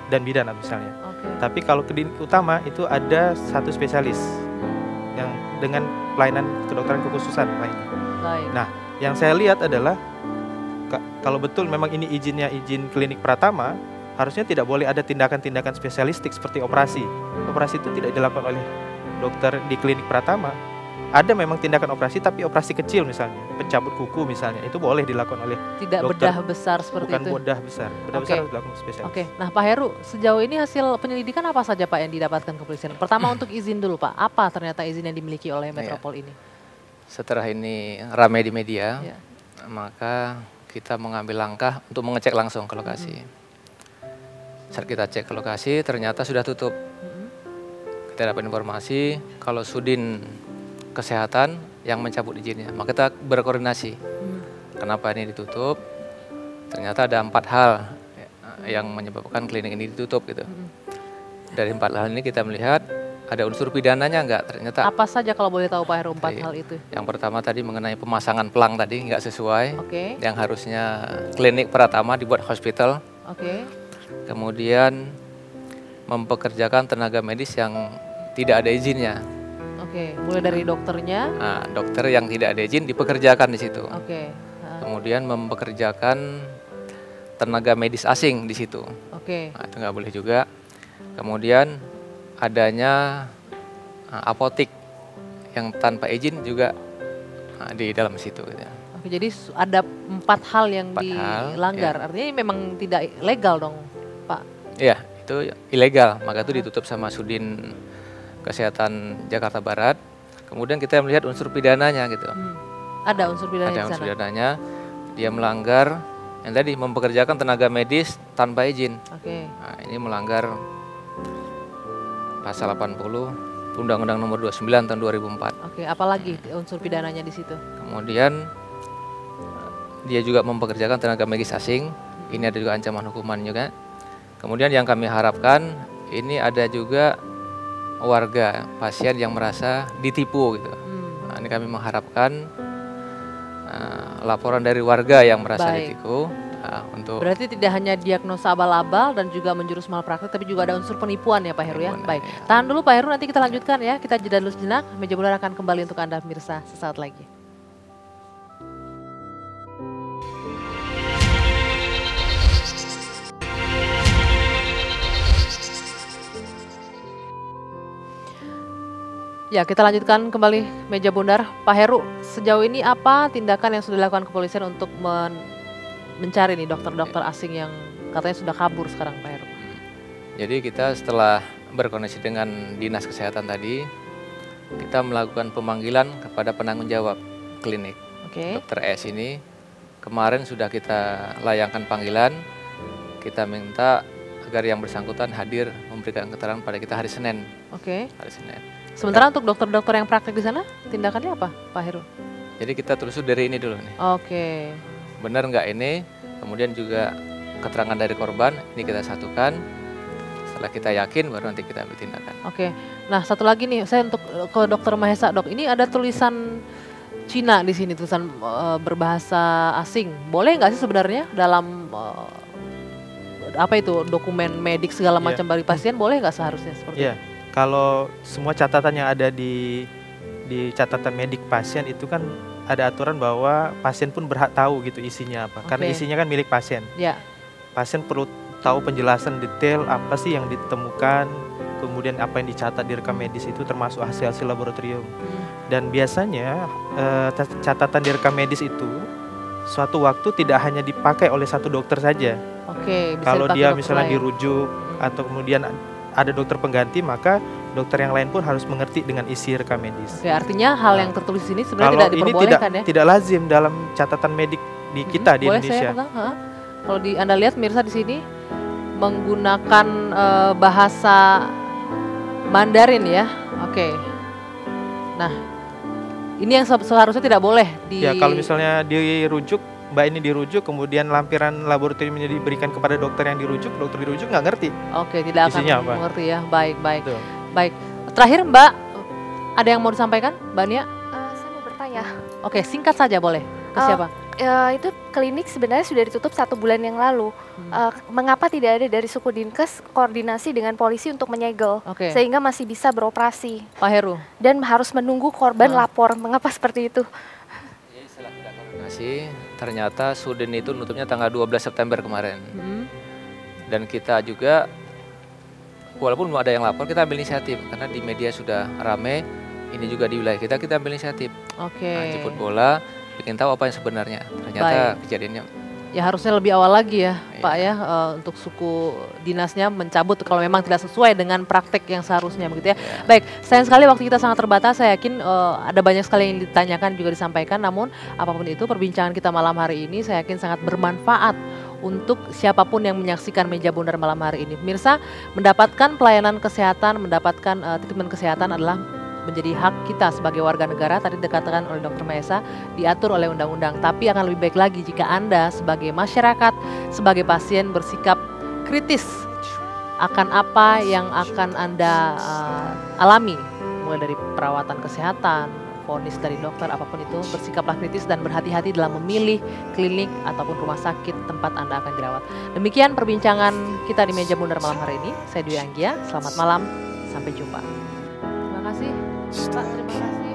dan bidan misalnya. Tapi kalau klinik utama itu ada satu spesialis yang dengan pelayanan kedokteran kekhususan lainnya. Nah, yang saya lihat adalah kalau betul memang ini izinnya izin klinik Pratama, harusnya tidak boleh ada tindakan-tindakan spesialistik seperti operasi. Operasi itu tidak dilakukan oleh dokter di klinik Pratama. Ada memang tindakan operasi, tapi operasi kecil misalnya, pencabut kuku misalnya, itu boleh dilakukan oleh tidak dokter. Bedah besar seperti bukan itu. Bukan bedah besar, bedah besar harus dilakukan spesialis. Nah Pak Heru, sejauh ini hasil penyelidikan apa saja Pak yang didapatkan kepolisian? Pertama untuk izin dulu Pak, apa ternyata izin yang dimiliki oleh Metropole ini? Setelah ini ramai di media, maka kita mengambil langkah untuk mengecek langsung ke lokasi. Saat kita cek ke lokasi, ternyata sudah tutup. Kita dapat informasi kalau Sudin Kesehatan yang mencabut izinnya, maka kita berkoordinasi. Kenapa ini ditutup? Ternyata ada 4 hal yang menyebabkan klinik ini ditutup gitu. Dari 4 hal ini kita melihat ada unsur pidananya enggak ternyata. Apa saja kalau boleh tahu Pak Heru 4 hal itu? Yang pertama tadi mengenai pemasangan pelang tadi enggak sesuai, yang harusnya klinik Pratama dibuat hospital. Kemudian mempekerjakan tenaga medis yang tidak ada izinnya. Mulai dari dokternya. Nah, dokter yang tidak ada izin dipekerjakan di situ. Kemudian mempekerjakan tenaga medis asing di situ. Nah, itu nggak boleh juga. Kemudian adanya apotik yang tanpa izin juga di dalam situ. Jadi ada 4 hal yang dilanggar. Artinya ini memang tidak legal dong, Pak? Iya, itu ilegal. Maka itu ditutup sama Sudin Kesehatan Jakarta Barat. Kemudian kita melihat unsur pidananya gitu. Ada unsur pidananya. Dia melanggar yang tadi mempekerjakan tenaga medis tanpa izin. Okay. Nah, ini melanggar pasal 80 Undang-Undang Nomor 29 Tahun 2004. Oke, apalagi unsur pidananya di situ? Kemudian dia juga mempekerjakan tenaga medis asing. Ini ada juga ancaman hukuman juga. Kemudian yang kami harapkan ini ada juga warga pasien yang merasa ditipu gitu. Nah, ini kami mengharapkan laporan dari warga yang merasa ditipu. Nah, untuk berarti tidak hanya diagnosa abal-abal dan juga menjurus malpraktik, tapi juga ada unsur penipuan ya Pak Heru ya? Baik, tahan dulu Pak Heru, nanti kita lanjutkan ya. Kita jeda dulu sejenak, Meja Bundar akan kembali untuk Anda pemirsa sesaat lagi. Ya, kita lanjutkan kembali Meja Bundar. Pak Heru, sejauh ini apa tindakan yang sudah dilakukan kepolisian untuk mencari nih dokter-dokter asing yang katanya sudah kabur sekarang Pak Heru? Jadi kita setelah berkoordinasi dengan Dinas Kesehatan tadi, kita melakukan pemanggilan kepada penanggung jawab klinik. Dokter S ini kemarin sudah kita layangkan panggilan, kita minta agar yang bersangkutan hadir memberikan keterangan pada kita hari Senin. Hari Senin. Sementara untuk dokter-dokter yang praktek di sana, tindakannya apa, Pak Heru? Jadi kita telusur dari ini dulu nih. Benar nggak ini? Kemudian juga keterangan dari korban, ini kita satukan. Setelah kita yakin, baru nanti kita ambil tindakan. Nah satu lagi nih, saya untuk ke Dokter Mahesa, Dok. Ini ada tulisan Cina di sini, tulisan berbahasa asing. Boleh nggak sih sebenarnya dalam apa itu dokumen medik segala macam bagi pasien? Boleh nggak seharusnya seperti itu? Kalau semua catatan yang ada di catatan medik pasien itu kan ada aturan bahwa pasien pun berhak tahu gitu isinya apa. Karena isinya kan milik pasien. Pasien perlu tahu penjelasan detail apa sih yang ditemukan, kemudian apa yang dicatat di rekam medis itu termasuk hasil-hasil laboratorium. Dan biasanya catatan di rekam medis itu suatu waktu tidak hanya dipakai oleh satu dokter saja. Kalau dia misalnya dirujuk atau kemudian ada dokter pengganti, maka dokter yang lain pun harus mengerti dengan isi rekam medis. Artinya hal yang tertulis ini sebenarnya tidak diperbolehkan ya? Tidak lazim dalam catatan medik di kita di Indonesia. Kalau Anda lihat mirsa di sini menggunakan bahasa Mandarin ya. Nah, ini yang seharusnya tidak boleh di... kalau misalnya dirujuk, Mbak ini dirujuk, kemudian lampiran laboratoriumnya diberikan kepada dokter yang dirujuk, dokter dirujuk nggak ngerti. Tidak akan mengerti ya. Baik. Betul. Baik. Terakhir Mbak, ada yang mau disampaikan, Mbak Nia? Saya mau bertanya. Singkat saja boleh. Ke siapa? Itu klinik sebenarnya sudah ditutup 1 bulan yang lalu. Mengapa tidak ada dari suku Dinkes koordinasi dengan polisi untuk menyegel, sehingga masih bisa beroperasi? Pak Heru. Dan harus menunggu korban lapor. Mengapa seperti itu? Ternyata Sudin itu nutupnya tanggal 12 September kemarin. Dan kita juga walaupun belum ada yang lapor, kita ambil inisiatif karena di media sudah rame, ini juga di wilayah kita ambil inisiatif. Nah, jemput bola, bikin tahu apa yang sebenarnya. Ternyata kejadiannya ya harusnya lebih awal lagi ya, Pak ya, untuk suku dinasnya mencabut kalau memang tidak sesuai dengan praktek yang seharusnya begitu ya. Baik, sayang sekali waktu kita sangat terbatas. Saya yakin ada banyak sekali yang ditanyakan juga disampaikan. Namun apapun itu perbincangan kita malam hari ini saya yakin sangat bermanfaat untuk siapapun yang menyaksikan Meja Bundar malam hari ini. Pemirsa, mendapatkan pelayanan kesehatan, mendapatkan treatment kesehatan adalah menjadi hak kita sebagai warga negara. Tadi dikatakan oleh Dr. Mahesa, diatur oleh undang-undang. Tapi akan lebih baik lagi jika Anda sebagai masyarakat, sebagai pasien bersikap kritis akan apa yang akan Anda alami, mulai dari perawatan kesehatan, vonis dari dokter, apapun itu, bersikaplah kritis dan berhati-hati dalam memilih klinik ataupun rumah sakit tempat Anda akan dirawat. Demikian perbincangan kita di Meja Bundar malam hari ini. Saya Dewi Anggia, selamat malam, sampai jumpa. Terima kasih. Terima kasih.